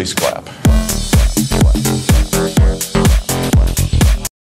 Please clap.